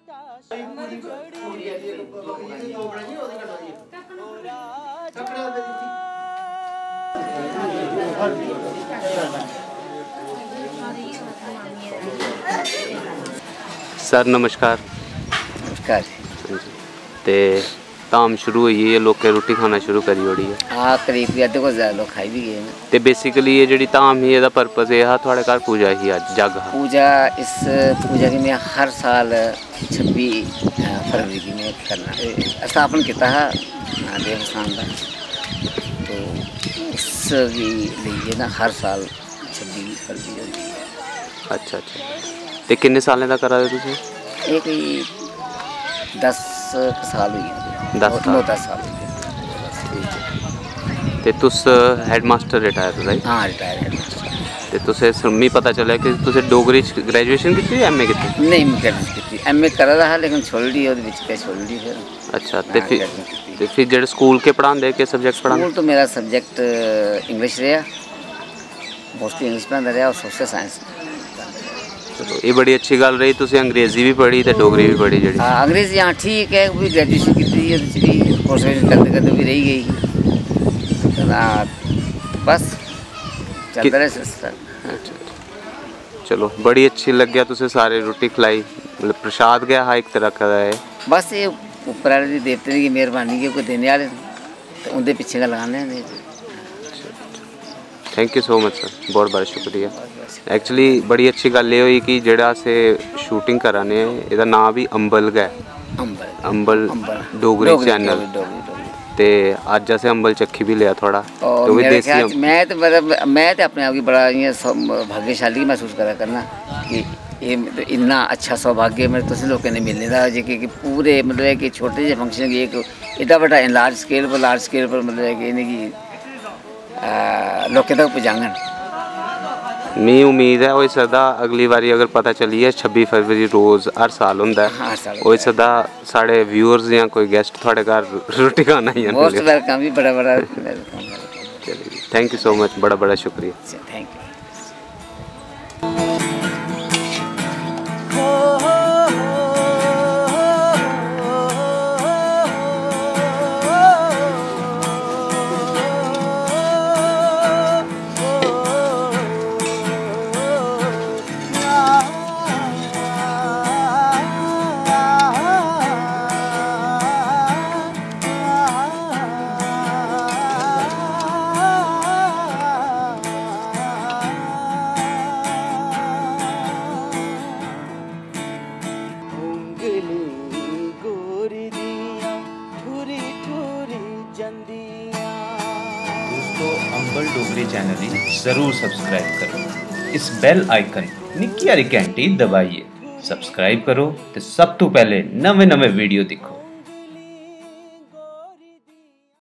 Sir नमस्कार। नमस्कार। ते धाम शुरू हुई है, लोग रोटी खाना शुरू करी ओड़ी है। हाँ, करीब भी अद्धे को ज़्यादा लोग खाई भी गए। तो बेसिकली ये जी धाम ही पर्पज़ है थोड़े घर पूजा ही आज जग पूजा। इस पूजा की मैं हर साल 26 फरवरी की मैं करना स्थापन किया देवस्थान का। तो इस लिए ना हर साल 26 फरवरी होती है। अच्छा अच्छा। तो किन्ने सालें का करा दे तुझे? एक ही 10 साल हुई है। 10 साल। ते तुस हेडमास्टर रिटायर राइट? हाँ, रिटायर हेडमास्टर। ते तुसे सम्मी पता चला कि तुसे डोगरी ग्रेजुएशन की एमए की? नहीं, मैं की एमए करा रहा लेकिन छोड़ दी और बीच पे छोड़ दी फिर। अच्छा। ते फिर जेड स्कूल के पढ़ांदे के सब्जेक्ट पढ़ांदे? स्कूल तो मेरा सब्जेक्ट इंग्लिश रहा, मोस्टली इंग्लिश पढ़ांदा रहा और सोशल साइंस। ये बड़ी अच्छी गल रही तुसी अंग्रेजी भी पढ़ी तो डोगरी भी पढ़ी जी? हाँ, अंग्रेजी हाँ ठीक है, भी ग्रेजुएशन की कोर्स करते करते भी रही गई बस चलता रहे सिस्टम। चलो बड़ी अच्छी लग गया तुसे सारे रोटी खिलाई मतलब प्रसाद गया हाँ एक तरह का है। बस ये उपर वाले देवते की मेहरबानी के देने वाले तो उनके पीछे का लगाने। Thank you so much sir, बहुत बहुत शुक्रिया। एक्चुअली बड़ी अच्छी गल ये हुई कि जेड़ा से शूटिंग कराने एदा नाम भी अंबल गै अंबल डोगरी चैनल। ते अज असें अंबल चक्की भी लिया थोड़ा तो भी देसी। मैं तो अपने आप की बड़ा भाग्यशाली महसूस करा करना कि इन्ना अच्छा सौभाग्य मेरे तुसें लोगों ने मिलने का जे कि पूरे मतलब कि छोटे जे फंक्शन एक एडा बड़ा लार्ज स्केल पर मतलब इन्हें लोकें तक पहुँचांगन। मैं उम्मीद है हो सकदा अगली बारी अगर पता चली है 26 फरवरी रोज़ हर साल होंदा है हो सकदा साढ़े व्यूअर्स या कोई गेस्ट थोड़े घर रोटी खाना ही। मोस्ट वेलकम भी बड़ा बड़ा। चलिए थैंक यू सो मच, बड़ा बड़ा शुक्रिया। Thank you. Ambal Dogri channel जरूर सब्सक्राइब करो, इस बेल आइकन निक्की हारी घंटी दबाइए, सब्सक्राइब करो तो सब तो पहले नवे वीडियो दिखो।